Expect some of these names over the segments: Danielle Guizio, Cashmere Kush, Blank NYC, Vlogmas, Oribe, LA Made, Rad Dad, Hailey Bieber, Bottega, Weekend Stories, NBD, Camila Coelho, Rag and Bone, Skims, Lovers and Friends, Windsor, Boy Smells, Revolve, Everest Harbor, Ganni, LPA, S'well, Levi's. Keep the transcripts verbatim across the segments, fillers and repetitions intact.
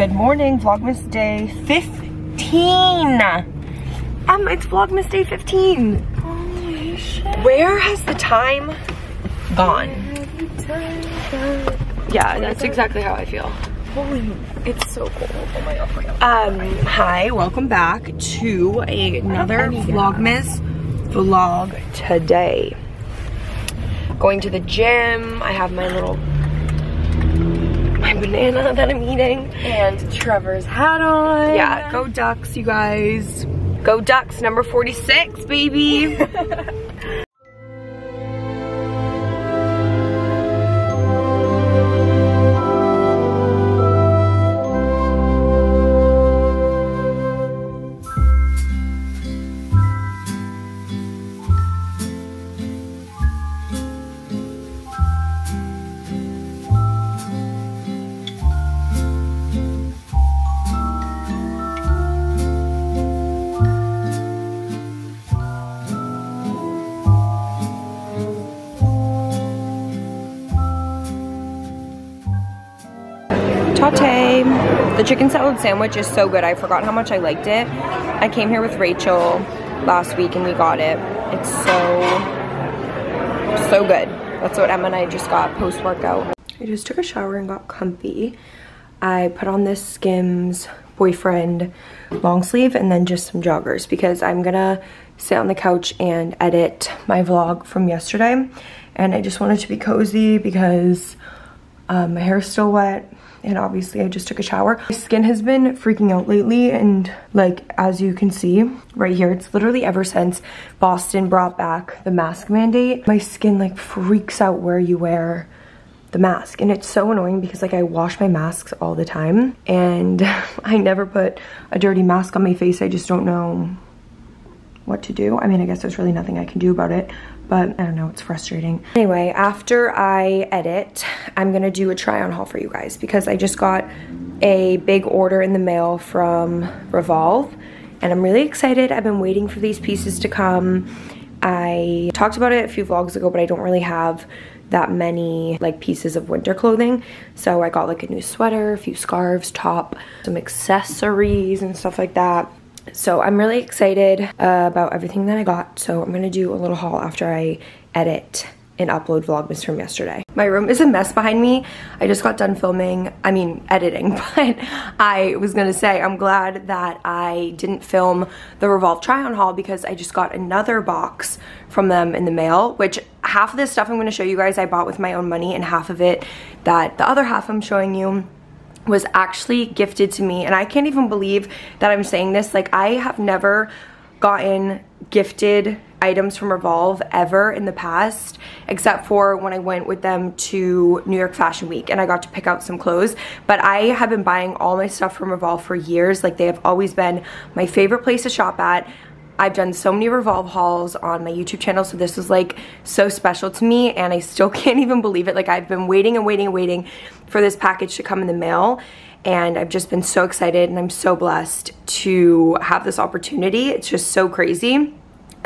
Good morning, Vlogmas day fifteen. Um, it's Vlogmas day fifteen. Holy shit. Where has the time gone? Yeah, that's exactly how I feel. Holy, it's so cold. Oh my god. Um, hi, welcome back to another Vlogmas vlog today. Going to the gym. I have my little my banana that I'm eating. And Trevor's hat on. Yeah, go Ducks, you guys. Go Ducks, number forty-six, baby. The chicken salad sandwich is so good. I forgot how much I liked it. I came here with Rachel last week and we got it. It's so, so good. That's what Emma and I just got post-workout. I just took a shower and got comfy. I put on this Skims boyfriend long sleeve and then just some joggers because I'm gonna sit on the couch and edit my vlog from yesterday. And I just wanted to be cozy because um, my hair's still wet. And obviously I just took a shower. My skin has been freaking out lately, and like as you can see right here, it's literally ever since Boston brought back the mask mandate, my skin like freaks out where you wear the mask. And it's so annoying because like I wash my masks all the time and I never put a dirty mask on my face. I just don't know what to do. I mean, I guess there's really nothing I can do about it, but I don't know, it's frustrating. Anyway, after I edit, I'm gonna do a try on haul for you guys because I just got a big order in the mail from Revolve and I'm really excited. I've been waiting for these pieces to come. I talked about it a few vlogs ago, but I don't really have that many like pieces of winter clothing. So I got like a new sweater, a few scarves, top, some accessories and stuff like that. So I'm really excited uh, about everything that I got. So I'm gonna do a little haul after I edit and upload Vlogmas from yesterday. My room is a mess behind me. I just got done filming, I mean editing, but I was gonna say I'm glad that I didn't film the Revolve try on haul because I just got another box from them in the mail, which half of this stuff I'm gonna show you guys I bought with my own money, and half of it, that the other half I'm showing you, was actually gifted to me. And I can't even believe that I'm saying this. Like, I have never gotten gifted items from Revolve ever in the past, except for when I went with them to New York Fashion Week and I got to pick out some clothes. But I have been buying all my stuff from Revolve for years. Like, they have always been my favorite place to shop at. I've done so many Revolve hauls on my YouTube channel, so this was like so special to me and I still can't even believe it. Like, I've been waiting and waiting and waiting for this package to come in the mail and I've just been so excited and I'm so blessed to have this opportunity. It's just so crazy.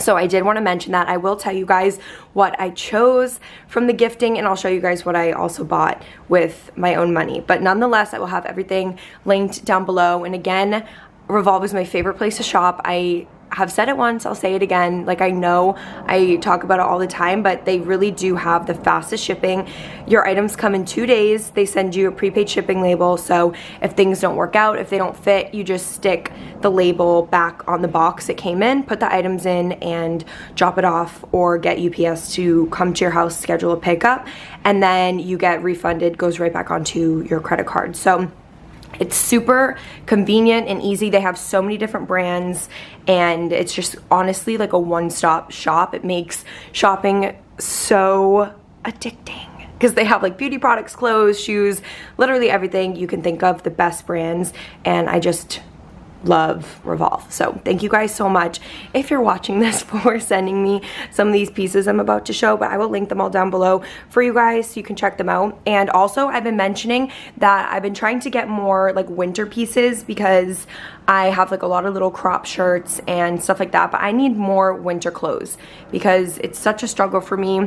So I did want to mention that. I will tell you guys what I chose from the gifting and I'll show you guys what I also bought with my own money. But nonetheless, I will have everything linked down below. And again, Revolve is my favorite place to shop. I have said it once, I'll say it again. Like, I know I talk about it all the time, but they really do have the fastest shipping. Your items come in two days. They send you a prepaid shipping label, so if things don't work out, if they don't fit, you just stick the label back on the box it came in, put the items in, and drop it off, or get U P S to come to your house, schedule a pickup, and then you get refunded, goes right back onto your credit card. So it's super convenient and easy. They have so many different brands and it's just honestly like a one-stop shop. It makes shopping so addicting because they have like beauty products, clothes, shoes, literally everything you can think of, the best brands, and I just love Revolve. So thank you guys so much if you're watching this for sending me some of these pieces I'm about to show, but I will link them all down below for you guys so you can check them out. And also, I've been mentioning that I've been trying to get more like winter pieces because I have like a lot of little crop shirts and stuff like that, but I need more winter clothes because it's such a struggle for me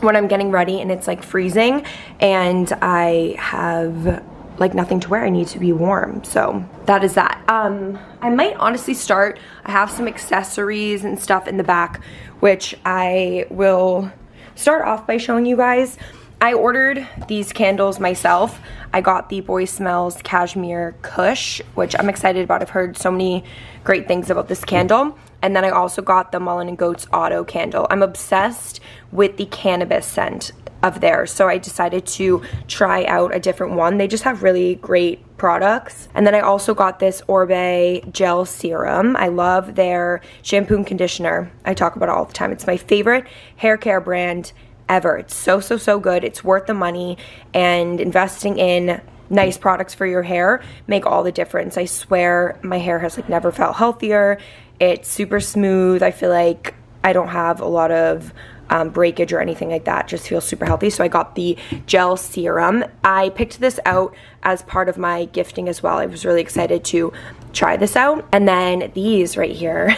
when I'm getting ready and it's like freezing and I have like nothing to wear. I need to be warm. So that is that. Um, I might honestly start, I have some accessories and stuff in the back, which I will start off by showing you guys. I ordered these candles myself. I got the Boy Smells Cashmere Kush, which I'm excited about. I've heard so many great things about this candle. And then I also got the Malin Goetz Auto Candle. I'm obsessed with the cannabis scent of theirs, so I decided to try out a different one. They just have really great products. And then I also got this Oribe Gel Serum. I love their shampoo and conditioner. I talk about it all the time. It's my favorite hair care brand ever. It's so, so, so good. It's worth the money, and investing in nice products for your hair make all the difference. I swear my hair has like never felt healthier. It's super smooth. I feel like I don't have a lot of um, breakage or anything like that. It just feels super healthy. So I got the gel serum. I picked this out as part of my gifting as well. I was really excited to try this out. And then these right here,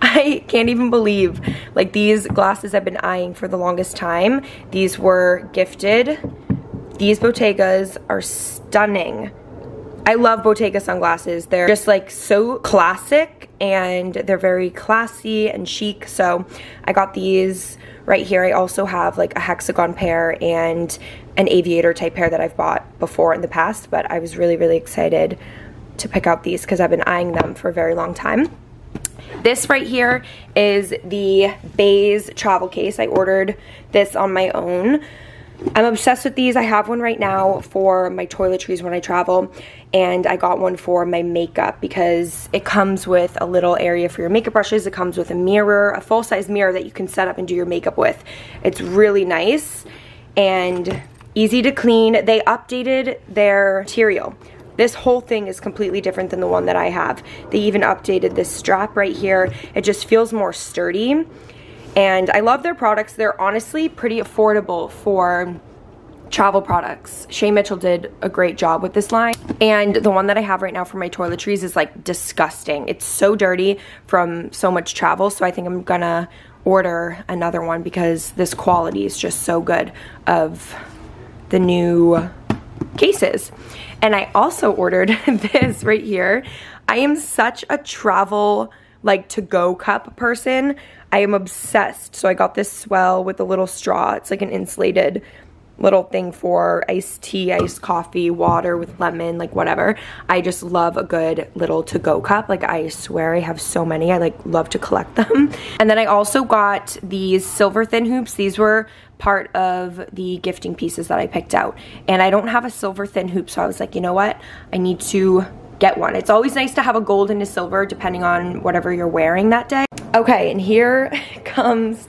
I can't even believe, like, these glasses I've been eyeing for the longest time. These were gifted. These Bottegas are stunning. I love Bottega sunglasses. They're just like so classic, and they're very classy and chic. So I got these right here. I also have like a hexagon pair and an aviator type pair that I've bought before in the past, but I was really, really excited to pick out these because I've been eyeing them for a very long time. This right here is the Beis travel case. I ordered this on my own. I'm obsessed with these. I have one right now for my toiletries when I travel, and I got one for my makeup because it comes with a little area for your makeup brushes. It comes with a mirror, a full-size mirror that you can set up and do your makeup with. It's really nice and easy to clean. They updated their material. This whole thing is completely different than the one that I have. They even updated this strap right here. It just feels more sturdy. And I love their products. They're honestly pretty affordable for travel products. Shay Mitchell did a great job with this line. And the one that I have right now for my toiletries is like disgusting. It's so dirty from so much travel. So I think I'm gonna order another one because this quality is just so good of the new cases. And I also ordered this right here. I am such a travel like to-go cup person. I am obsessed. So I got this S'well with a little straw. It's like an insulated little thing for iced tea, iced coffee, water with lemon, like whatever. I just love a good little to-go cup. Like, I swear I have so many. I like love to collect them. And then I also got these silver thin hoops. These were part of the gifting pieces that I picked out. And I don't have a silver thin hoop, so I was like, you know what? I need to get one. It's always nice to have a gold and a silver depending on whatever you're wearing that day. Okay, and here comes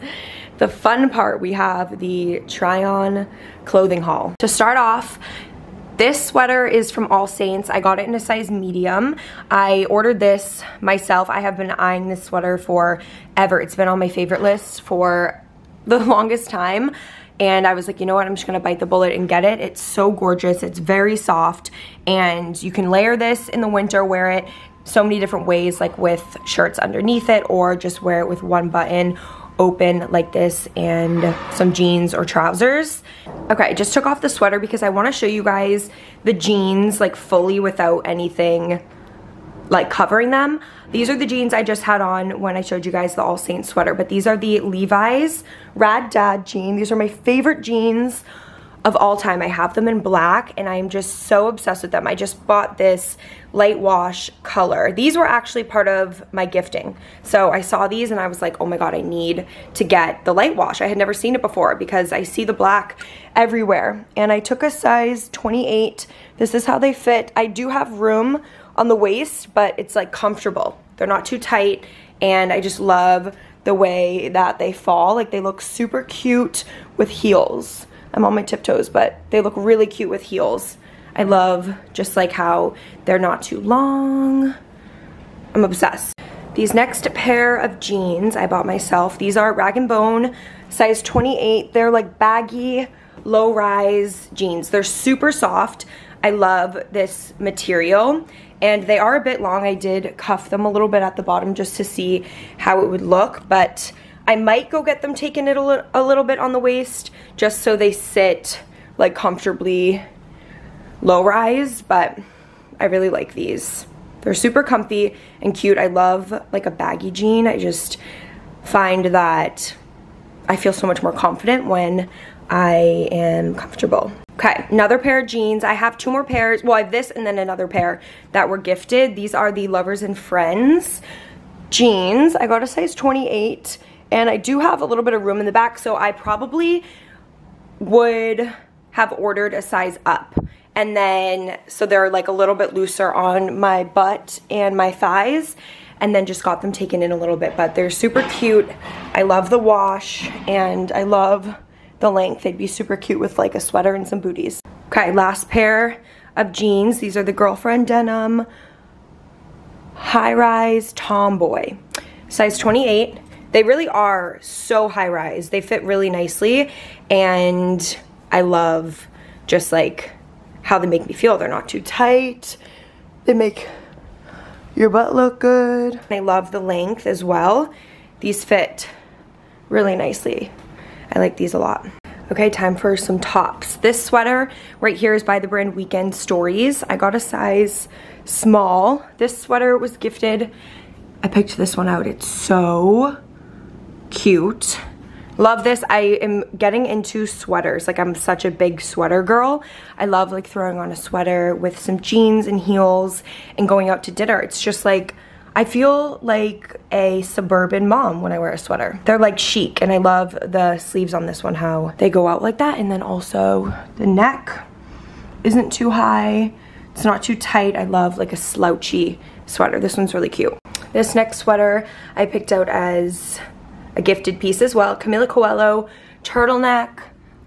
the fun part. We have the try on clothing haul. To start off, this sweater is from All Saints. I got it in a size medium. I ordered this myself. I have been eyeing this sweater forever. It's been on my favorite list for the longest time. And I was like, you know what, I'm just gonna bite the bullet and get it. It's so gorgeous, it's very soft, and you can layer this in the winter, wear it so many different ways, like with shirts underneath it, or just wear it with one button open like this and some jeans or trousers. Okay, I just took off the sweater because I wanna show you guys the jeans like fully without anything like covering them. These are the jeans I just had on when I showed you guys the All Saints sweater, but these are the Levi's Rad Dad jeans. These are my favorite jeans of all time. I have them in black, and I'm just so obsessed with them. I just bought this light wash color. These were actually part of my gifting. So I saw these and I was like, oh my God, I need to get the light wash. I had never seen it before because I see the black everywhere. And I took a size twenty-eight. This is how they fit. I do have room on the waist, but it's like comfortable. They're not too tight, and I just love the way that they fall. Like, they look super cute with heels. I'm on my tiptoes, but they look really cute with heels. I love just like how they're not too long. I'm obsessed. These next pair of jeans I bought myself. These are Rag and Bone, size twenty-eight. They're like baggy, low-rise jeans. They're super soft. I love this material. And they are a bit long. I did cuff them a little bit at the bottom just to see how it would look, but I might go get them taken it a little bit on the waist just so they sit like comfortably low rise, but I really like these. They're super comfy and cute. I love like a baggy jean. I just find that I feel so much more confident when I am comfortable. Okay, another pair of jeans. I have two more pairs. Well, I have this and then another pair that were gifted. These are the Lovers and Friends jeans. I got a size twenty-eight and I do have a little bit of room in the back, so I probably would have ordered a size up. And then, so they're like a little bit looser on my butt and my thighs, and then just got them taken in a little bit, but they're super cute. I love the wash and I love the length. They'd be super cute with like a sweater and some booties. Okay, last pair of jeans. These are the Girlfriend Denim High Rise Tomboy, size twenty-eight. They really are so high rise. They fit really nicely and I love just like how they make me feel. They're not too tight. They make your butt look good. I love the length as well. These fit really nicely. I like these a lot. Okay, time for some tops. This sweater right here is by the brand Weekend Stories. I got a size small. This sweater was gifted. I picked this one out. It's so cute. Love this. I am getting into sweaters. Like, I'm such a big sweater girl. I love like throwing on a sweater with some jeans and heels and going out to dinner. It's just like, I feel like a suburban mom when I wear a sweater. They're like chic and I love the sleeves on this one, how they go out like that. And then also the neck isn't too high. It's not too tight. I love like a slouchy sweater. This one's really cute. This next sweater I picked out as a gifted piece as well. Camila Coelho, turtleneck,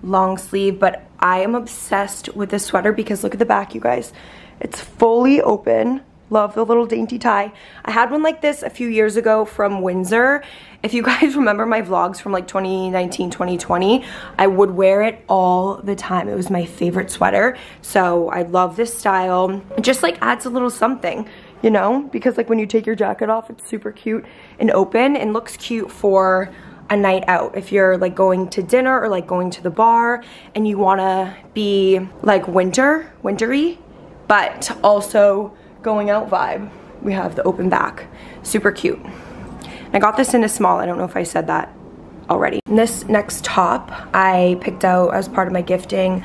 long sleeve, but I am obsessed with this sweater because look at the back, you guys. It's fully open. Love the little dainty tie. I had one like this a few years ago from Windsor. If you guys remember my vlogs from like twenty nineteen, twenty twenty, I would wear it all the time. It was my favorite sweater. So I love this style. It just like adds a little something, you know, because like when you take your jacket off, it's super cute and open and looks cute for a night out. If you're like going to dinner or like going to the bar and you wanna be like winter, wintery, but also going out vibe, we have the open back. Super cute. I got this in a small. I don't know if I said that already. And this next top I picked out as part of my gifting.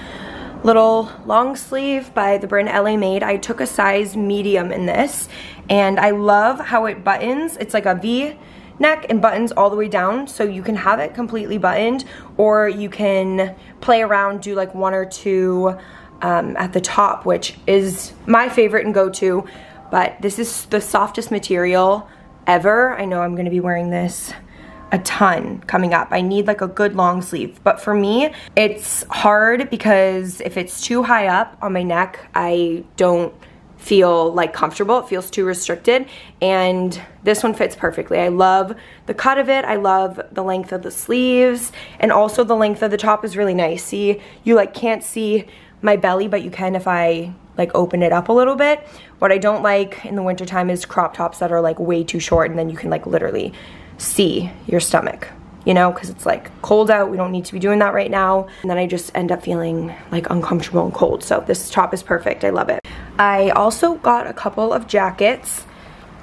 Little long sleeve by the brand L A Made. I took a size medium in this and I love how it buttons. It's like a V neck and buttons all the way down, so you can have it completely buttoned or you can play around, do like one or two um, at the top, which is my favorite and go-to, but this is the softest material ever. I know I'm gonna be wearing this a ton coming up. I need like a good long sleeve, but for me it's hard because if it's too high up on my neck, I don't feel like comfortable. It feels too restricted, and this one fits perfectly. I love the cut of it. I love the length of the sleeves, and also the length of the top is really nice. See, you like can't see my belly, but you can if I like open it up a little bit. What I don't like in the wintertime is crop tops that are like way too short and then you can like literally see your stomach, you know, because it's like cold out. We don't need to be doing that right now. And then I just end up feeling like uncomfortable and cold. So this top is perfect. I love it. I also got a couple of jackets.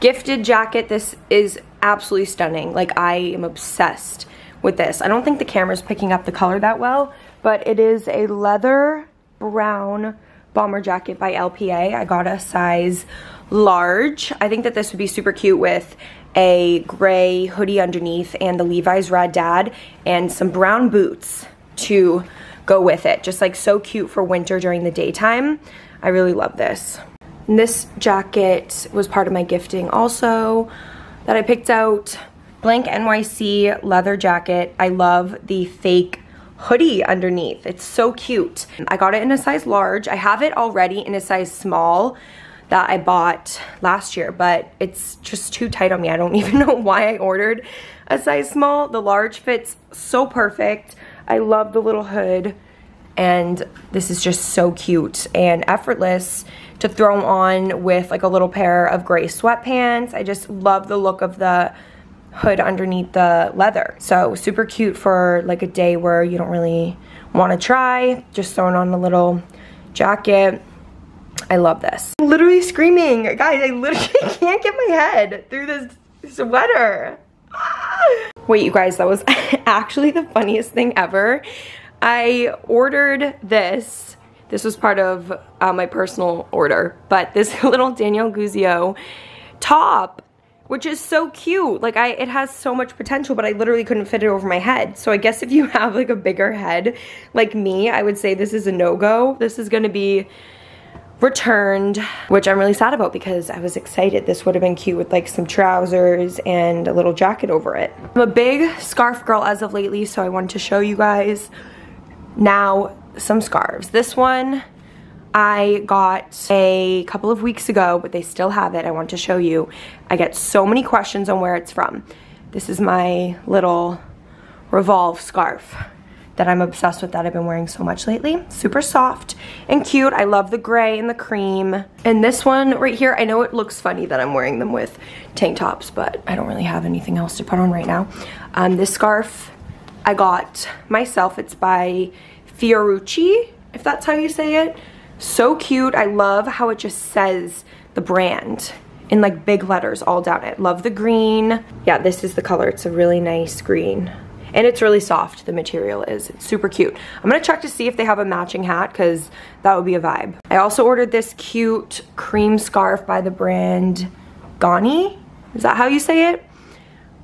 Gifted jacket. This is absolutely stunning. Like, I am obsessed with this. I don't think the camera's picking up the color that well, but it is a leather brown bomber jacket by L P A. I got a size large. I think that this would be super cute with a gray hoodie underneath and the Levi's Rad Dad and some brown boots to go with it. Just like so cute for winter during the daytime. I really love this. And this jacket was part of my gifting also that I picked out. Blank N Y C leather jacket. I love the fake hoodie underneath. It's so cute. I got it in a size large. I have it already in a size small that I bought last year, but it's just too tight on me. I don't even know why I ordered a size small. The large fits so perfect. I love the little hood, and this is just so cute and effortless to throw on with like a little pair of gray sweatpants. I just love the look of the hood underneath the leather. So super cute for like a day where you don't really want to try. Just throwing on the little jacket. I love this. I'm literally screaming. Guys, I literally can't get my head through this sweater. Wait, you guys, that was actually the funniest thing ever. I ordered this. This was part of uh, my personal order, but this little Danielle Guizio top, which is so cute. Like, I, it has so much potential, but I literally couldn't fit it over my head. So I guess if you have like a bigger head like me, I would say this is a no-go. This is gonna be returned, which I'm really sad about because I was excited. This would have been cute with like some trousers and a little jacket over it. I'm a big scarf girl as of lately, so I wanted to show you guys now some scarves. This one I got a couple of weeks ago, but they still have it. I want to show you. I get so many questions on where it's from. This is my little Revolve scarf that I'm obsessed with, that I've been wearing so much lately. Super soft and cute. I love the gray and the cream. And this one right here, I know it looks funny that I'm wearing them with tank tops, but I don't really have anything else to put on right now. Um, this scarf I got myself. It's by Fiorucci, if that's how you say it. So cute. I love how it just says the brand in like big letters all down it. Love the green. Yeah, this is the color. It's a really nice green. And it's really soft, the material is. It's super cute. I'm gonna check to see if they have a matching hat, because that would be a vibe. I also ordered this cute cream scarf by the brand Ganni. Is that how you say it?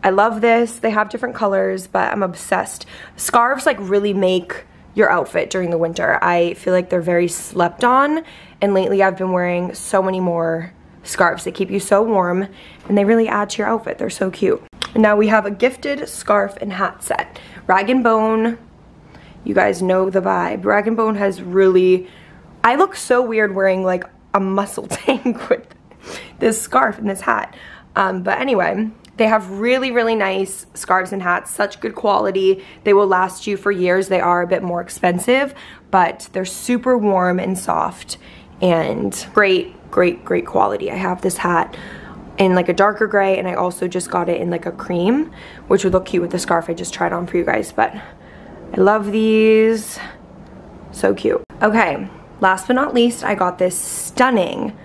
I love this. They have different colors, but I'm obsessed. Scarves like really make your outfit during the winter. I feel like they're very slept on, and lately I've been wearing so many more scarves. They keep you so warm, and they really add to your outfit. They're so cute. And now we have a gifted scarf and hat set. Rag and Bone, you guys know the vibe. Rag and Bone has really, I look so weird wearing like a muscle tank with this scarf and this hat. Um, but anyway, they have really, really nice scarves and hats, such good quality. They will last you for years. They are a bit more expensive, but they're super warm and soft and great, great, great quality. I have this hat in like a darker gray, and I also just got it in like a cream, which would look cute with the scarf I just tried on for you guys, but I love these. So cute. Okay, last but not least, I got this stunning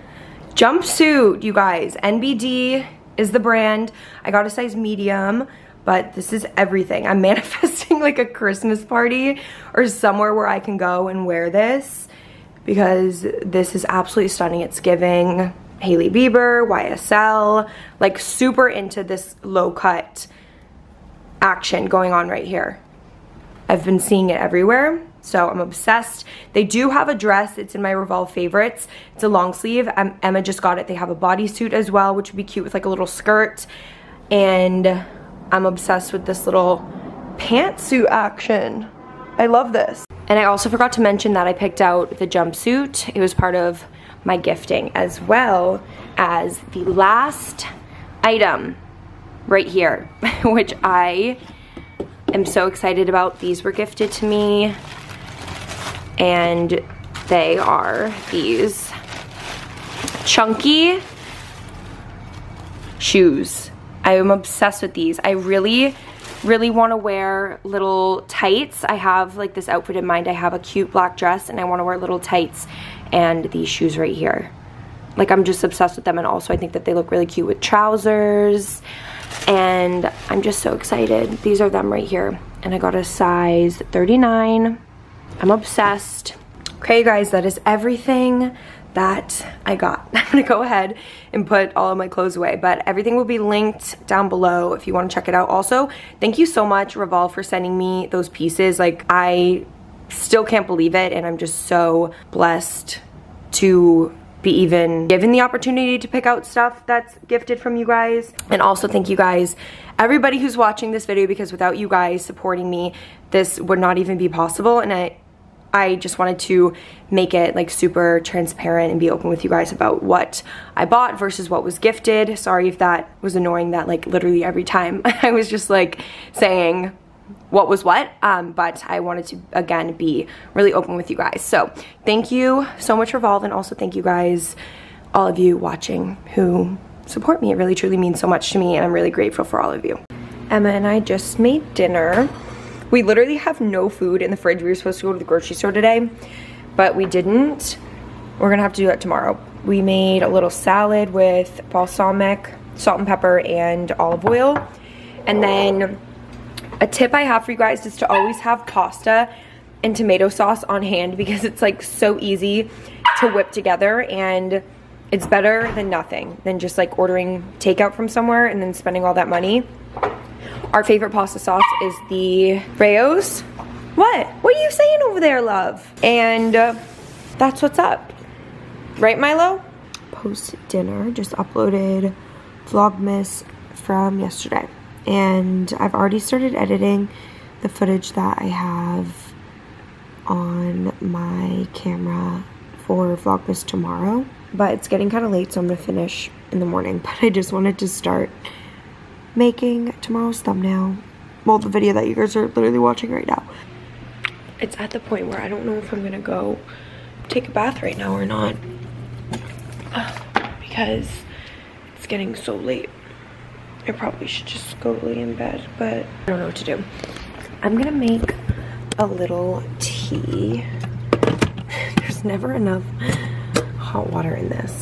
jumpsuit, you guys. N B D is the brand. I got a size medium, but this is everything. I'm manifesting like a Christmas party or somewhere where I can go and wear this, because this is absolutely stunning. It's giving Hailey Bieber, Y S L, like super into this low cut action going on right here. I've been seeing it everywhere, so I'm obsessed. They do have a dress. It's in my Revolve favorites. It's a long sleeve. Um, Emma just got it. They have a bodysuit as well, which would be cute with like a little skirt. And I'm obsessed with this little pantsuit action. I love this. And I also forgot to mention that I picked out the jumpsuit. It was part of my gifting, as well as the last item right here, which I am so excited about. These were gifted to me, and they are these chunky shoes. I am obsessed with these. I really, really want to wear little tights. I have like this outfit in mind. I have a cute black dress, and I want to wear little tights and these shoes right here. Like, I'm just obsessed with them, and also I think that they look really cute with trousers, and I'm just so excited. These are them right here, and I got a size thirty-nine. I'm obsessed. Okay guys, that is everything that I got. I'm gonna go ahead and put all of my clothes away, but everything will be linked down below if you want to check it out. Also, thank you so much, Revolve, for sending me those pieces. Like, I still can't believe it, and I'm just so blessed to be even given the opportunity to pick out stuff that's gifted from you guys. And also thank you guys, everybody who's watching this video, because without you guys supporting me, this would not even be possible. And I I just wanted to make it like super transparent and be open with you guys about what I bought versus what was gifted. Sorry if that was annoying, that like literally every time I was just like saying what was what, um, but I wanted to, again, be really open with you guys. So thank you so much, Revolve, and also thank you guys, all of you watching who support me. It really truly means so much to me, and I'm really grateful for all of you. Emma and I just made dinner. We literally have no food in the fridge. We were supposed to go to the grocery store today, but we didn't. We're gonna have to do that tomorrow. We made a little salad with balsamic, salt and pepper, and olive oil. And then a tip I have for you guys is to always have pasta and tomato sauce on hand, because it's like so easy to whip together, and it's better than nothing, than just like ordering takeout from somewhere and then spending all that money. Our favorite pasta sauce is the Rao's. What? What are you saying over there, love? And uh, that's what's up. Right, Milo? Post-dinner, just uploaded Vlogmas from yesterday. And I've already started editing the footage that I have on my camera for Vlogmas tomorrow. But it's getting kind of late, so I'm going to finish in the morning. But I just wanted to start making tomorrow's thumbnail. Well, the video that you guys are literally watching right now. It's at the point where I don't know if I'm going to go take a bath right now or not, because it's getting so late. I probably should just go lay in bed, but I don't know what to do. I'm going to make a little tea. There's never enough hot water in this.